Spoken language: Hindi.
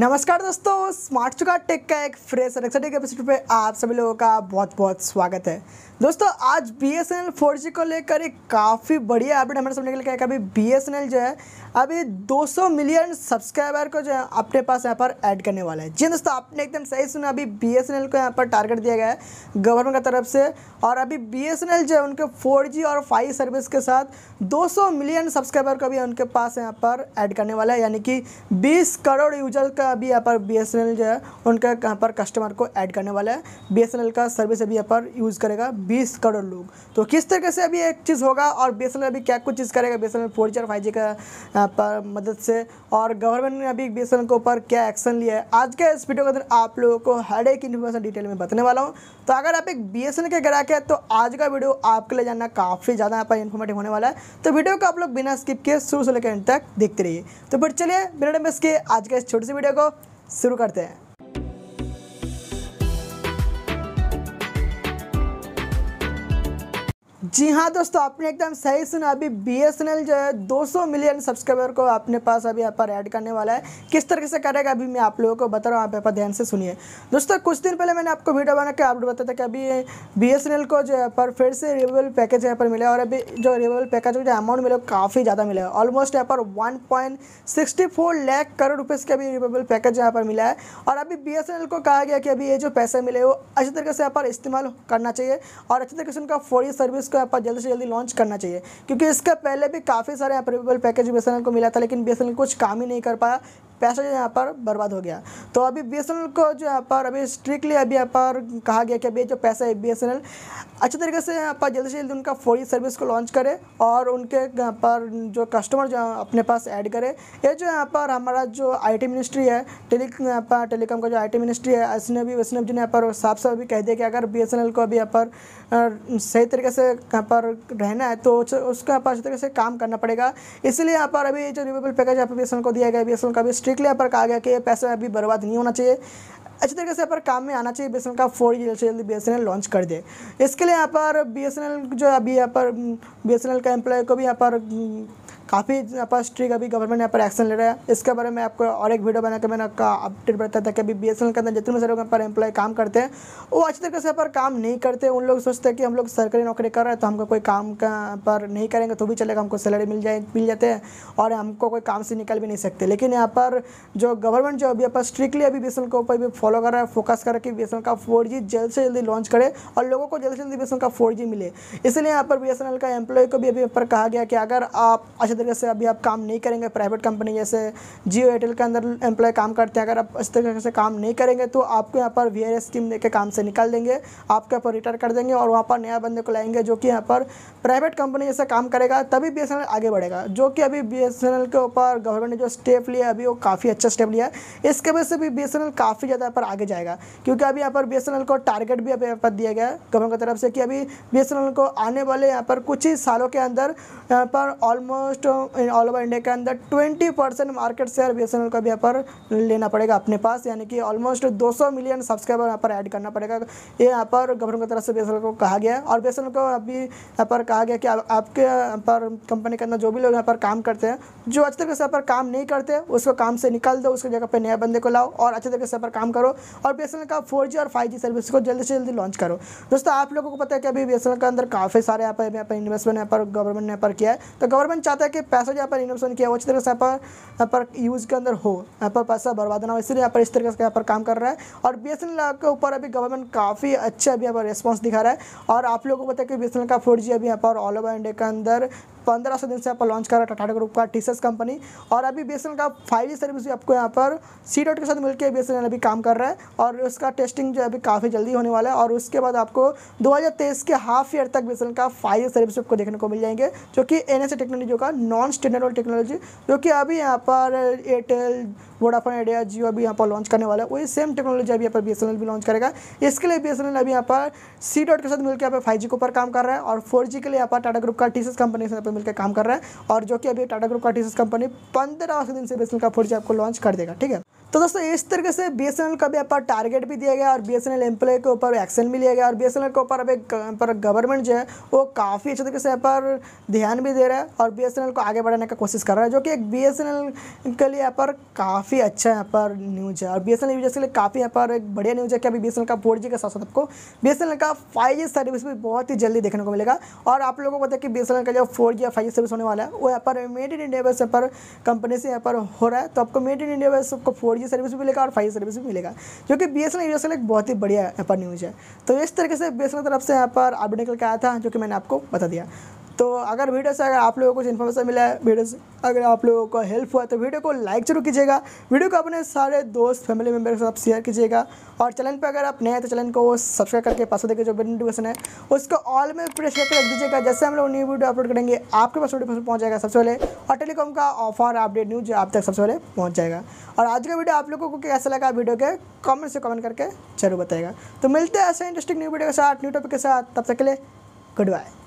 नमस्कार दोस्तों, स्मार्ट जुगाड़ टेक का एक फ्रेश और एक्साइटिंग एपिसोड पे आप सभी लोगों का बहुत बहुत स्वागत है। दोस्तों आज BSNL 4G को लेकर एक काफ़ी बढ़िया अपडेट हमारे सामने निकल के अभी BSNL जो है अभी 200 मिलियन सब्सक्राइबर को जो है अपने पास यहाँ पर ऐड करने वाला है। जी दोस्तों आपने एकदम सही सुना, अभी BSNL को यहाँ पर टारगेट दिया गया है गवर्नमेंट की तरफ से और अभी BSNL जो है उनके 4G और 5G सर्विस के साथ 200 मिलियन सब्सक्राइबर को भी उनके पास यहाँ पर ऐड करने वाला है, यानी कि 20 करोड़ यूजर का अभी यहाँ पर BSNL जो है उनका यहाँ पर कस्टमर को ऐड करने वाला है। BSNL का सर्विस अभी यहाँ पर यूज़ करेगा 20 करोड़ लोग। तो किस तरीके से अभी एक चीज़ होगा और BSNL अभी क्या कुछ चीज़ करेगा BSNL 4G और 5G का यहाँ पर मदद से, और गवर्नमेंट ने अभी BSNL के ऊपर क्या एक्शन लिया है, आज के इस वीडियो के अंदर आप लोगों को हर एक इन्फॉर्मेशन डिटेल में बताने वाला हूँ। तो अगर आप एक BSNL के ग्राहक है तो आज का वीडियो आपके लिए जानना काफ़ी ज़्यादा यहाँ पर इन्फॉर्मेटिव होने वाला है। तो वीडियो को आप लोग बिना स्किप किए शुरू से लेकर अंत तक देखते रहिए। तो फिर चलिए बिना मिस किए आज के इस छोटी सी वीडियो को शुरू करते हैं। जी हाँ दोस्तों आपने एकदम सही सुना, अभी BSNL जो है 200 मिलियन सब्सक्राइबर को अपने पास अभी यहाँ पर ऐड करने वाला है। किस तरीके से करेगा अभी मैं आप लोगों को बता रहा हूँ, आप यहाँ पर ध्यान से सुनिए। दोस्तों कुछ दिन पहले मैंने आपको वीडियो बना के अपडेट बताया था कि अभी BSNL को जो है पर फिर से रिन्यूअल पैकेज यहाँ पर मिला और अभी जो रिन्यूअल पैकेज जो अमाउंट मिला काफ़ी ज़्यादा मिला, ऑलमोस्ट यहाँ पर 1.64 लाख करोड़ रुपये का भी रिन्यूअल पैकेज यहाँ पर मिला है। और अभी BSNL को कहा गया कि अभी ये जो पैसे मिले वो अच्छी तरीके से यहाँ पर इस्तेमाल करना चाहिए और अच्छी तरीके से उनका 4G सर्विस यहाँ पर जल्दी से जल्दी लॉन्च करना चाहिए, क्योंकि इसके पहले भी काफ़ी सारे यहाँ पर रिन्यूएबल पैकेज BSNL को मिला था लेकिन BSNL कुछ काम ही नहीं कर पाया, पैसा जो यहाँ पर बर्बाद हो गया। तो अभी BSNL को जो यहाँ पर अभी स्ट्रिक्टली अभी यहाँ पर कहा गया कि अभी जो पैसा है BSNL अच्छे तरीके से यहाँ पर जल्दी से जल्दी उनका 4G सर्विस को लॉन्च करे और उनके यहाँ पर जो कस्टमर जो अपने पास ऐड करे। ये जो यहाँ पर हमारा जो IT मिनिस्ट्री है टेलीकॉम का जो IT मिनिस्ट्री है वैष्णव जी ने यहाँ पर साफ साफ भी कह दिया कि अगर BSNL को अभी यहाँ पर सही तरीके से यहाँ पर रहना है तो उसको यहाँ पर अच्छी तरीके से काम करना पड़ेगा। इसलिए यहाँ पर अभी जो रिन्यूएबल पैकेज यहाँ पर BSNL को दिया गया, BSNL का स्ट्रिक्टली यहाँ पर कहा गया कि ये पैसा अभी बर्बाद नहीं होना चाहिए, अच्छे तरीके से यहाँ पर काम में आना चाहिए, BSNL का 4G जल्द से जल्दी BSNL लॉन्च कर दे। इसके लिए यहाँ पर BSNL जो अभी यहाँ पर BSNL का एम्प्लॉय को भी यहाँ पर काफ़ी यहाँ पर स्ट्रिक्ट अभी गवर्नमेंट यहाँ पर एक्शन ले रहा है। इसके बारे में आपको और एक वीडियो बनाकर मैंने आपका अपडेट बताया था कि अभी BSNL के अंदर जितने भी सारे यहाँ पर एम्प्लॉय काम करते हैं वो अच्छी तरीके से यहाँ पर काम नहीं करते। उन लोग सोचते हैं कि हम लोग सरकारी नौकरी कर रहे हैं तो हमको कोई काम का पर नहीं करेंगे तो भी चलेगा, हमको सैलरी मिल जाते हैं और हमको कोई काम से निकल भी नहीं सकते। लेकिन यहाँ पर जो गवर्नमेंट जो अभी यहाँ पर स्ट्रिक्टली अभी BSNL के ऊपर भी फॉलो कर रहा है, फोकस कर रहा है कि BSNL का 4G जल्द से जल्दी लॉन्च करे और लोगों को जल्द से जल्दी BSNL का 4G मिले। इसलिए यहाँ पर BSNL का एम्प्लॉय को भी अभी यहाँ पर कहा गया कि अगर आप तरीके से अभी आप काम नहीं करेंगे, प्राइवेट कंपनी जैसे जियो एयरटेल के अंदर एम्प्लॉय काम करते हैं, अगर आप इस तरीके से काम नहीं करेंगे तो आपको यहाँ पर VRS स्कीम देके काम से निकाल देंगे, आपको यहाँ पर रिटायर कर देंगे और वहाँ पर नया बंदे को लाएंगे जो कि यहाँ पर प्राइवेट कंपनी जैसे काम करेगा, तभी BSNL आगे बढ़ेगा। जो कि अभी BSNL के ऊपर गवर्नमेंट ने जो स्टेप लिया अभी वो काफ़ी अच्छा स्टेप लिया है, इसके वजह से भी BSNL काफ़ी ज़्यादा यहाँ पर आगे जाएगा, क्योंकि अभी यहाँ पर BSNL को टारगेट भी यहाँ पर दिया गया है गवर्नमेंट की तरफ से कि अभी BSNL को आने वाले यहाँ पर कुछ ही सालों के अंदर यहाँ पर ऑल ओवर इंडिया के अंदर 20% मार्केट शेयर BSNL का भी यहाँ पर लेना पड़ेगा अपने पास, यानी कि ऑलमोस्ट 200 मिलियन सब्सक्राइबर यहाँ पर ऐड करना पड़ेगा। ये यहाँ पर गवर्नमेंट की तरफ से BSNL को कहा गया है और BSNL को अभी यहाँ पर कहा गया कि आपके यहाँ पर कंपनी के अंदर जो भी लोग यहाँ पर काम करते हैं, जो अच्छे तरीके से यहाँ पर काम नहीं करते उसको काम से निकाल दो, उसकी जगह पर नया बंदे को लाओ और अच्छे तरीके से यहाँ पर काम करो और BSNL का 4G और 5G सर्विस को जल्दी से जल्दी लॉन्च करो। दोस्तों आप लोगों को पता है कि अभी BSNL के अंदर काफ़ी सारे यहाँ पर इन्वेस्टमेंट यहाँ पर गवर्नमेंट ने यहाँ पर किया है, तो गवर्नमेंट चाहता है कि पैसा जहाँ पर इन्वेस्टमेंट किया वो अच्छी तरह से यहाँ पर यूज़ के अंदर हो, यहाँ पर पैसा बर्बाद ना हो, इसलिए यहाँ पर इस तरीके से यहाँ पर काम कर रहा है। और BSNL के ऊपर अभी गवर्नमेंट काफ़ी अच्छा अभी यहाँ पर रिस्पॉन्स दिखा रहा है और आप लोगों को पता है कि BSNL का 4G अभी यहाँ पर ऑल ओवर इंडिया के अंदर 1500 दिन से यहाँ पर लॉन्च कर रहा है टाटा ग्रुप का TCS कंपनी। और अभी BSNL का 5G सर्विस भी आपको यहाँ पर C-DOT के साथ मिलकर BSNL अभी काम कर रहा है और उसका टेस्टिंग जो अभी काफ़ी जल्दी होने वाला है और उसके बाद आपको 2023 के हाफ ईयर तक BSNL का 5G सर्विस आपको देखने को मिल जाएंगे, जो कि NSA टेक्नोलॉजी का नॉन स्टैंडर्ड टेक्नोलॉजी जो कि अभी यहाँ पर एयरटेल, वोडाफोन आइडिया, जियो अभी यहाँ पर लॉन्च करने वाला है, वही सेम टेक्नोलॉजी अभी यहाँ पर BSNL भी लॉन्च करेगा। इसके लिए BSNL अभी यहाँ पर C-DOT के साथ मिलकर यहाँ पर 5G के ऊपर काम कर रहा है और 4G के लिए यहाँ पर टाटा ग्रुप का TCS कंपनी से मिलकर काम कर रहा है और जो कि अभी टाटा ग्रुप का TCS कंपनी 15 दिन से BSNL का 4G आपको लॉन्च कर देगा। ठीक है तो दोस्तों इस तरीके से BSNL का भी यहाँ पर टारगेट भी दिया गया और BSNL एम्प्लॉय के ऊपर एक्शन भी लिया गया और BSNL के ऊपर अभी पर गवर्नमेंट जो है वो काफ़ी अच्छे तरीके से यहाँ पर ध्यान भी दे रहा है और BSNL को आगे बढ़ाने का कोशिश कर रहा है, जो कि एक BSNL के लिए यहाँ पर काफ़ी अच्छा यहाँ पर न्यूज़ है और BSNL यूजर्स के लिए काफ़ी यहाँ पर एक बढ़िया न्यूज़ है कि अभी BSNL का 4G के साथ साथ आपको BSNL का 5G सर्विस भी बहुत ही जल्दी देखने को मिलेगा। और आप लोगों को पता है कि BSNL का जो 4G या 5G सर्विस होने वाला है वो यहाँ पर मेड इन इंडिया बेस पर कंपनी से यहाँ पर हो रहा है, तो आपको मेड इन इंडिया बेस आपको 4G सर्विस भी मिलेगा और 5G सर्विस भी मिलेगा, जो कि BSNL यूजर्स के लिए बहुत ही बढ़िया यहाँ पर न्यूज़ है। तो इस तरीके से BSNL तरफ से यहाँ पर अपडेट निकल के आया था, जो कि मैंने आपको बता दिया। तो अगर वीडियो से अगर आप लोगों को कुछ इन्फॉर्मेशन मिला है, वीडियो से अगर आप लोगों को हेल्प हुआ तो वीडियो को लाइक जरूर कीजिएगा, वीडियो को अपने सारे दोस्त फैमिली मेम्बर के साथ शेयर कीजिएगा और चैनल पर अगर आप नए हैं तो चैनल को सब्सक्राइब करके पास देखिए जो बेल नोटिफिकेशन है उसको ऑल में प्रेस करके रख दीजिएगा, जैसे हम लोग न्यू वीडियो अपलोड करेंगे आपके पास नोटिफिकेशन पहुँच जाएगा सबसे पहले और टेलीकॉम का ऑफर अपडेट न्यूज आप तक सबसे पहले पहुँच जाएगा। और आज का वीडियो आप लोगों को कैसा लगा वीडियो के कमेंट से कमेंट करके जरूर बताएगा। तो मिलते हैं ऐसे इंटरेस्टिंग न्यू वीडियो के साथ, न्यू टॉपिक के साथ, तब तक के लिए गुड बाय।